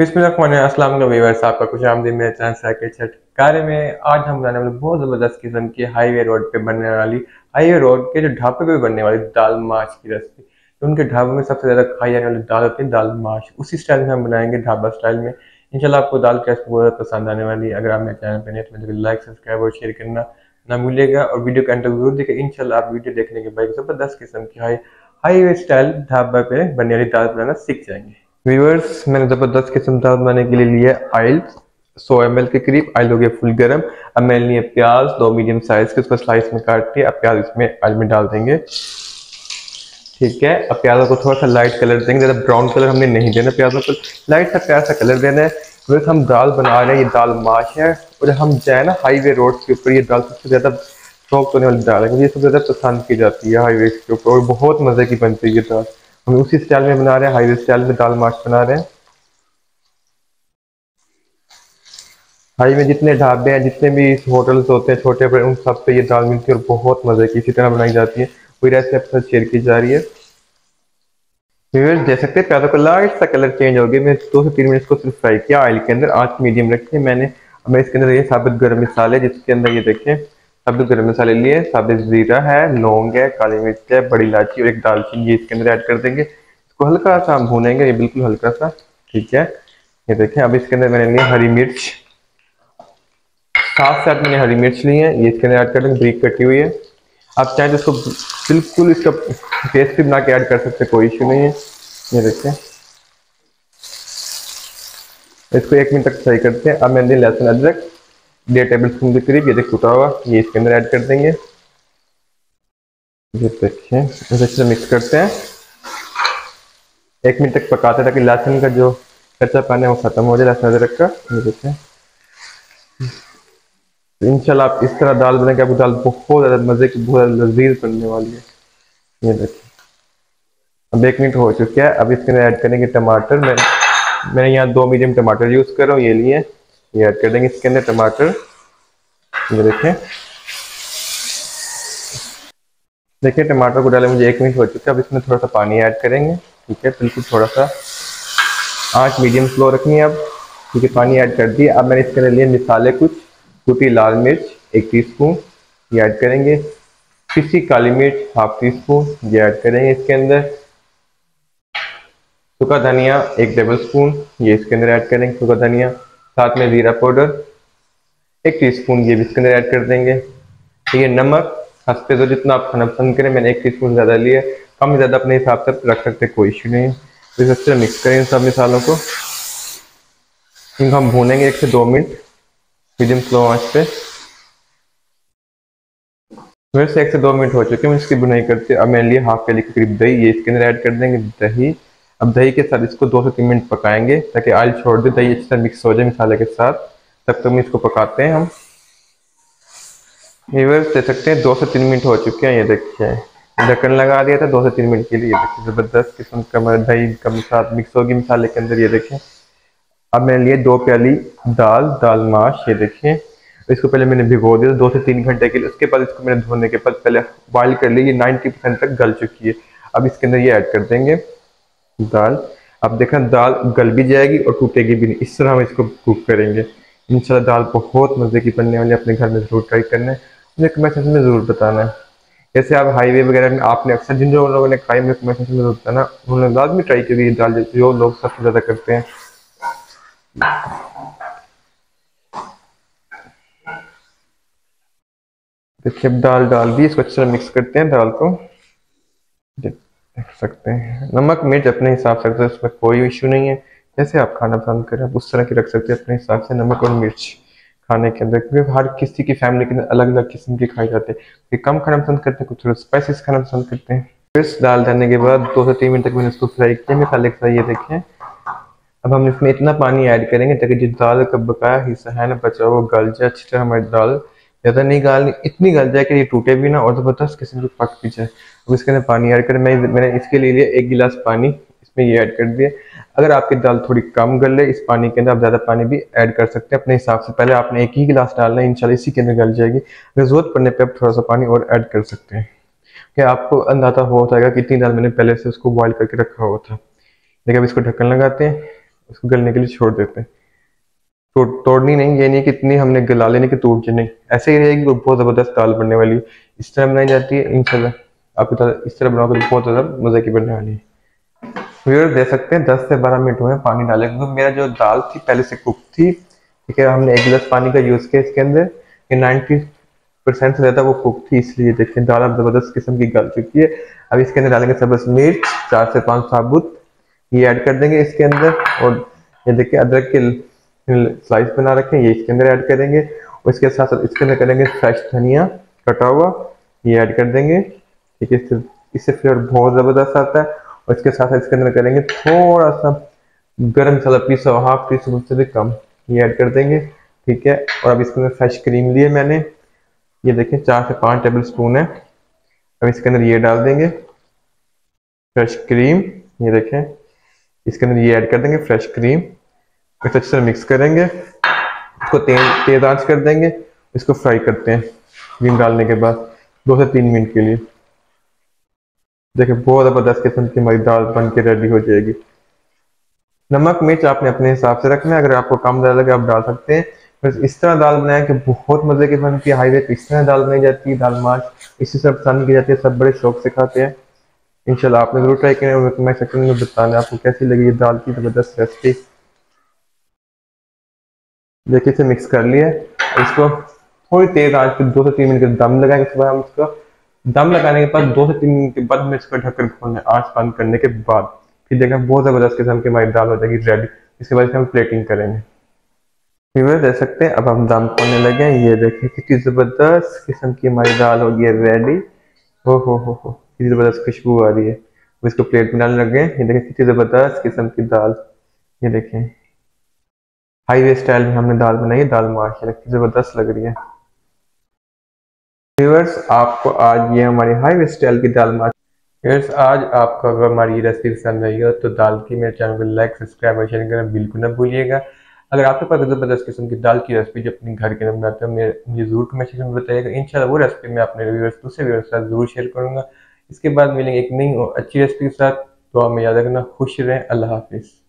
बिस्मिल्लाह viewers, आपका खुश आमदीद मेरे चैनल सर्किट सेट कार्य में। आज हम बनाने वाले बहुत ज़बरदस्त किस्म की हाईवे रोड पे बनने वाली, हाईवे रोड के जो ढाबे पे बनने वाली दाल माश की रेसिपी। तो उनके ढाबे में सबसे ज़्यादा खाई जाने वाली दाल होती है दाल माश। उसी स्टाइल में हम बनाएंगे, ढाबा स्टाइल में। इंशाल्लाह आपको दाल की रेसिपी बहुत पसंद आने वाली है। अगर आप मेरे चैनल पर नए हैं तो लाइक, सब्सक्राइब और शेयर करना ना भूलिएगा, और वीडियो के अंत तक जरूर देखिए। इंशाल्लाह आप वीडियो देखने के बाद ज़बरदस्त किस्म की हाईवे स्टाइल ढाबा पे बनने वाली दाल बनाना सीख जाएंगे। व्यूअर्स, मैंने ज़बरदस्त किस्म दाल बनाने के लिए लिया ऑयल 100 ml के करीब। ऑयल हो गया फुल गरम। अब मैंने लिए प्याज 2 मीडियम साइज के, उसको स्लाइस में काट के अब प्याज इसमें ऑयल में डाल देंगे। ठीक है, अब प्याजों को थोड़ा सा लाइट कलर देंगे, ज़्यादा ब्राउन कलर हमने नहीं देना प्याजों को, लाइट सा प्याज का कलर देना है। व्यूअर्स, हम दाल बना रहे हैं, ये दाल माश है, और हम जाए ना हाईवे रोड के ऊपर। ये दाल सबसे ज़्यादा शौक होने वाली दाल है, क्योंकि ये सबसे ज़्यादा पसंद की जाती है हाईवे के ऊपर, और बहुत मज़े की बनती है ये दाल। हम उसी स्टाइल में बना रहे हैं, हाईवे स्टाइल में दाल माश बना रहे हैं। हाईवे जितने ढाबे हैं, जितने भी होटल्स होते हैं छोटे बड़े, उन सब पे ये दाल मिलती है और बहुत मजे की इसी तरह बनाई जाती है। वही रेसिपी आपके साथ शेयर की जा रही है। व्यूअर्स, देख सकते हैं प्याजों का लाइट सा कलर चेंज हो गया। मैं 2 से 3 मिनट इसको सिर्फ फ्राई किया ऑयल के अंदर। आंच मीडियम रखी मैंने। मैं इसके अंदर ये साबित गर्म मसाले, जिसके अंदर ये देखें साबित गर्म मसाले लिए, साबित जीरा है, लौंग है, काली मिर्च है, बड़ी इलायची और एक दालचीनी, ये इसके अंदर ऐड कर देंगे। इसको हल्का सा हम भूनेंगे, ये बिल्कुल हल्का सा। ठीक है, ये देखें। अब इसके अंदर मैंने लिया हरी मिर्च, 7 से 8 मैंने हरी मिर्च ली है, ये इसके अंदर ऐड कर देंगे, ब्रीक कटी हुई है। आप चाहें तो इसको बिल्कुल इसका पेस्ट भी बना के ऐड कर सकते, कोई इशू नहीं है। ये देखें, इसको 1 मिनट तक फ्राई करते हैं। अब मैंने लिया लहसुन अदरक 1.5 टेबल स्पून के करीब, ये देख कुटा हुआ, ये इसके अंदर ऐड कर देंगे। ये देखिए, इसे अच्छे से मिक्स करते हैं, 1 मिनट तक पकाते हैं ताकि लहसुन का जो कच्चा पानी है वो खत्म हो जाए, लहसुन अदरक का। ये देखें, तो इंशाल्लाह आप इस तरह दाल बनाएंगे, आपकी दाल बहुत ज़्यादा मज़े की, बहुत ज़्यादा लजीज बनने वाली है। ये देखिए, अब 1 मिनट हो चुका है। अब इसके अंदर ऐड करेंगे टमाटर। मैंने यहाँ 2 मीडियम टमाटर यूज़ कर रहा हूँ, ये लिए ये ऐड कर देंगे इसके अंदर टमाटर। ये देखें, देखिए टमाटर को डाले मुझे 1 मिनट हो चुका है। अब इसमें थोड़ा सा पानी ऐड करेंगे। ठीक है, बिल्कुल थोड़ा सा, आंच मीडियम स्लो रखनी है। अब ठीक है, पानी ऐड कर दिया। अब मैंने इसके अंदर लिए मिसाले कुछ, कुटी लाल मिर्च 1 टीस्पून, ये ऐड करेंगे। पिसी काली मिर्च 1/2 टीस्पून, ये ऐड करेंगे इसके अंदर। सूखा धनिया 1 टेबल स्पून, ये इसके अंदर ऐड करेंगे सूखा धनिया। साथ में जीरा पाउडर 1 टीस्पून, ये भी इसके अंदर ऐड कर देंगे। ये नमक हंसते जो जितना आप खाना पसंद करें, मैंने 1 टीस्पून ज़्यादा लिया, कम ज़्यादा अपने हिसाब से रख सकते, कोई इशू नहीं। इसे अच्छे से मिक्स करें सब मिसालों को, इनको हम भूनेंगे 1 से 2 मिनट मीडियम स्लो आंच पे। फिर से 1 से 2 मिनट हो चुके हैं, इसकी भुनाई करते। अब मैंने लिए 1/2 कप के करीब दही, ये इसके अंदर ऐड कर देंगे दही। अब दही के साथ इसको 2 से 3 मिनट पकाएंगे ताकि ऑयल छोड़ दे, दही अच्छे से मिक्स हो जाए मसाले के साथ। तब तक हम इसको पकाते हैं। हम व्यूअर्स दे सकते हैं 2 से 3 मिनट हो चुके हैं। ये देखिए, ढक्कन लगा दिया था 2 से 3 मिनट के लिए। देखिए, ज़बरदस्त किस्म का दही कम साथ मिक्स होगी मसाले के अंदर। ये देखिए, अब मैंने लिए 2 प्याली दाल माश। ये देखिए, इसको पहले मैंने भिगो दिया 2 से 3 घंटे के लिए। उसके बाद इसको मैंने धोने के बाद पहले बॉइल कर ली, ये 90% तक गल चुकी है। अब इसके अंदर ये ऐड कर देंगे दाल। अब देखना दाल गल भी जाएगी और टूटेगी भी नहीं, इस तरह हम इसको कुक करेंगे। इंशाल्लाह दाल बहुत मज़े की बनने वाली है, अपने घर में ज़रूर ट्राई करना है, मुझे कमेंट सेक्शन में ज़रूर बताना है। जैसे आप हाईवे वगैरह में आपने अक्सर जिन जो लोगों ने खाई, मुझे कमेंट सेक्शन में ज़रूर बताना, उन्होंने लाजमी ट्राई की हुई दाल जो लोग सबसे ज़्यादा करते हैं। देखिए, अब दाल डाल दी, इसको अच्छी तरह मिक्स करते हैं दाल को, देख सकते हैं। नमक मिर्च अपने हिसाब से, उसमें कोई इशू नहीं है, जैसे आप खाना पसंद करें आप उस तरह की रख सकते हैं अपने हिसाब से नमक और मिर्च खाने के अंदर, क्योंकि हर किसी की फैमिली के अंदर अलग अलग किस्म के खाए जाते हैं। कोई कम खाना पसंद करते हैं, कुछ थोड़ा स्पाइसेस खाना पसंद करते हैं। फिर दाल डालने के बाद 2 से 3 मिनट तक मैंने इसको फ्राई किया मसाले के साथ। ये देखें, अब हम इसमें इतना पानी ऐड करेंगे ताकि जो दाल का बकाया हिस्सा है ना बचा हुआ गल जाए अच्छी तरह। हमारी दाल ज़्यादा नहीं गाल, इतनी गल जाए कि ये टूटे भी ना और ज़बरदस्त किस्म की पक भी जाए। अब इसके अंदर पानी ऐड कर, मैंने इसके लिए 1 गिलास पानी इसमें ये ऐड कर दिया। अगर आपकी दाल थोड़ी कम गल है इस पानी के अंदर, आप ज़्यादा पानी भी ऐड कर सकते हैं अपने हिसाब से। पहले आपने 1 ही गिलास डालना है, इंशाल्लाह इसी के अंदर गल जाएगी। अगर ज़रूरत पड़ने पर आप थोड़ा सा पानी और ऐड कर सकते हैं, कि आपको अंदाजा हो जाएगा कितनी दाल मैंने पहले से उसको बॉयल करके रखा हुआ था। देखिए, अब इसको ढक्कन लगाते हैं उसको गलने के लिए छोड़ देते हैं। तोड़नी नहीं, ये नहीं कि इतनी हमने गला लेने की तोड़ के नहीं, ऐसे ही रहेगी बहुत ज़बरदस्त दाल बनने वाली। इस तरह बनाई जाती है, इंशाल्लाह आपको इस तरह बनाओगे तो बहुत ज़्यादा मज़े की बनने वाली है। व्यूअर्स दे सकते हैं 10 से 12 मिनट हुए पानी डाले, क्योंकि मेरा जो दाल थी पहले से कुक थी, ठीक है। हमने एक गिलास पानी का यूज़ किया इसके अंदर, ये 90% से ज़्यादा वो कुक थी, इसलिए देखिए दाल अब ज़बरदस्त किस्म की गल चुकी है। अब इसके अंदर डालेंगे सब्ज मिर्च 4 से 5 साबुत, ये ऐड कर देंगे इसके अंदर। और ये देखिए अदरक के स्लाइस बना रखें, ये इसके अंदर ऐड करेंगे। और इसके साथ साथ इसके अंदर करेंगे फ्रेश धनिया कटा हुआ, ये ऐड कर देंगे, ठीक है। इससे फ्लेवर बहुत ज़बरदस्त आता है। और इसके साथ साथ इसके अंदर करेंगे थोड़ा सा गरम मसाला पीसा, 1/2 टीस्पून से भी कम, ये ऐड कर देंगे, ठीक है। और अब इसके अंदर फ्रेश क्रीम लिए मैंने, ये देखें 4 से 5 टेबलस्पून है। अब इसके अंदर ये डाल देंगे फ्रेश क्रीम, ये देखें इसके अंदर ये ऐड कर देंगे फ्रेश क्रीम। अच्छे से मिक्स करेंगे, इसको तेज आंच कर देंगे, इसको फ्राई करते हैं क्रीम डालने के बाद 2 से 3 मिनट के लिए। देखिए बहुत ज़बरदस्त किस्म की हमारी दाल बन के रेडी हो जाएगी। नमक मिर्च आपने अपने हिसाब से रखना है, अगर आपको कम ज़्यादा लगे आप डाल सकते हैं। बस इस तरह दाल बनाया कि बहुत मज़े की बनती है। हाईवे पर इस तरह दाल बनाई जाती है, दाल माश इसी तरह पसंद की जाती है, सब बड़े शौक से खाते हैं। इंशाल्लाह आपने ज़रूर ट्राई किया, कमेंट सेक्शन में बताना आपको कैसी लगी दाल की ज़बरदस्त रेसिपी। देखिए इसे मिक्स कर लिया, इसको थोड़ी तेज आंच पे 2 से 3 मिनट के दम लगाएंगे। इसके बाद हम इसको दम लगाने के बाद 2 से 3 मिनट के बाद में इसको ढककर खोलना है, आंच बंद करने के बाद। फिर देखना बहुत ज़बरदस्त किस्म की हमारी दाल हो जाएगी रेडी। इसके बाद हम प्लेटिंग करेंगे, फिर दे सकते हैं। अब हम दम खोलने लगे हैं, ये देखें कितनी ज़बरदस्त किस्म की हमारी दाल हो गई है रेडी। हो कितनी ज़बरदस्त खुशबू आ रही है। अब इसको प्लेट में डालने लगे, ये देखें कितनी ज़बरदस्त किस्म की दाल। ये देखें हाईवे स्टाइल में हमने दाल बनाई है, दाल माश ज़बरदस्त लग रही है। व्यूअर्स आपको आज ये हमारी हाईवे स्टाइल की दाल माश, व्यूअर्स आज आपको अगर हमारी रेसिपी पसंद आई हो तो दाल की मेरे चैनल को लाइक सब्सक्राइब और शेयर करना बिल्कुल ना भूलिएगा। अगर आपके पास ज़बरदस्त किस्म की दाल की रेसिपी जो अपने घर के अंदर बनाते हो मुझे जरूर कमेंट सेक्शन में बताइएगा। इंशाल्लाह वो रेसिपी मैं अपने व्यूअर्स दूसरे व्यूअर्स के साथ जरूर शेयर करूँगा। इसके बाद मिलेंगे एक नई और अच्छी रेसिपी के साथ। तो हमें याद रखना, खुश रहें, अल्लाह हाफिज़।